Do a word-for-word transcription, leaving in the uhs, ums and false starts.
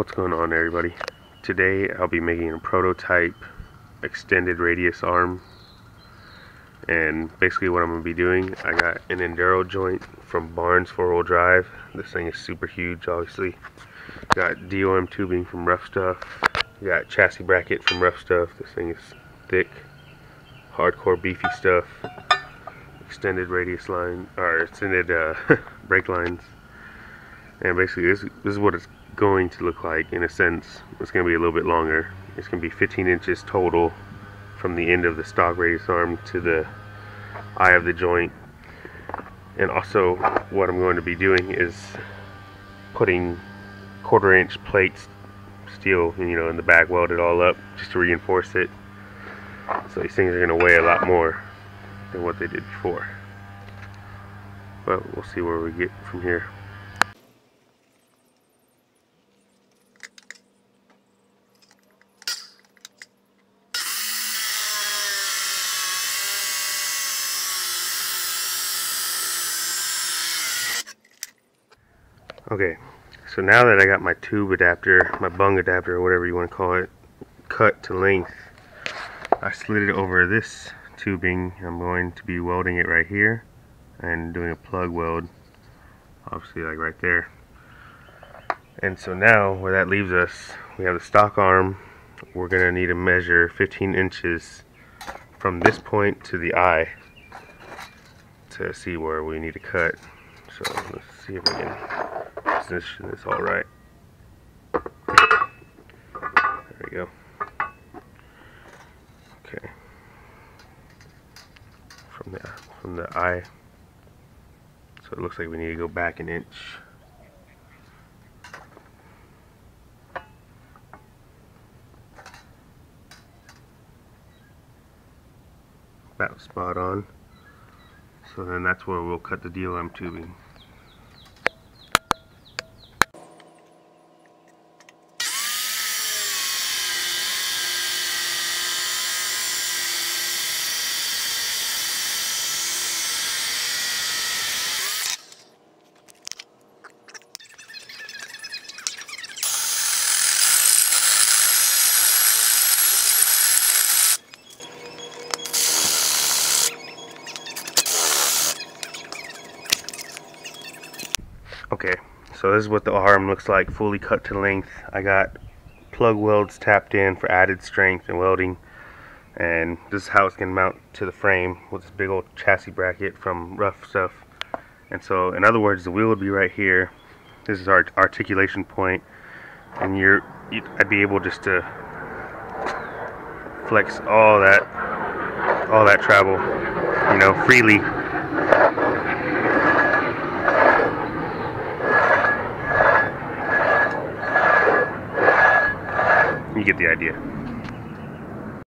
What's going on, everybody? Today I'll be making a prototype extended radius arm, and basically what I'm going to be doing, I got an Enduro joint from Barnes Four Wheel Drive. This thing is super huge, obviously. Got D O M tubing from Ruffstuff. Got chassis bracket from Ruffstuff. This thing is thick, hardcore, beefy stuff. Extended radius line, or extended uh, brake lines. And basically this, this is what it's going to look like. In a sense, it's going to be a little bit longer. It's going to be fifteen inches total from the end of the stock radius arm to the eye of the joint. And also what I'm going to be doing is putting quarter inch plates, steel, you know, in the back, weld it all up just to reinforce it. So these things are going to weigh a lot more than what they did before, but we'll see where we get from here. Okay, so now that I got my tube adapter, my bung adapter, or whatever you want to call it, cut to length, I slid it over this tubing. I'm going to be welding it right here and doing a plug weld, obviously, like right there. And so now where that leaves us, we have the stock arm. We're going to need to measure fifteen inches from this point to the eye to see where we need to cut. So let's see if we can position this all right. There we go. Okay. From the from the eye. So it looks like we need to go back an inch. About spot on. So then that's where we'll cut the D O M tubing. Okay, so this is what the arm looks like, fully cut to length. I got plug welds tapped in for added strength and welding, and this is how it's going to mount to the frame with this big old chassis bracket from Ruffstuff. And so, in other words, the wheel would be right here. This is our articulation point, and you're, you'd, I'd be able just to flex all that, all that travel, you know, freely. You get the idea.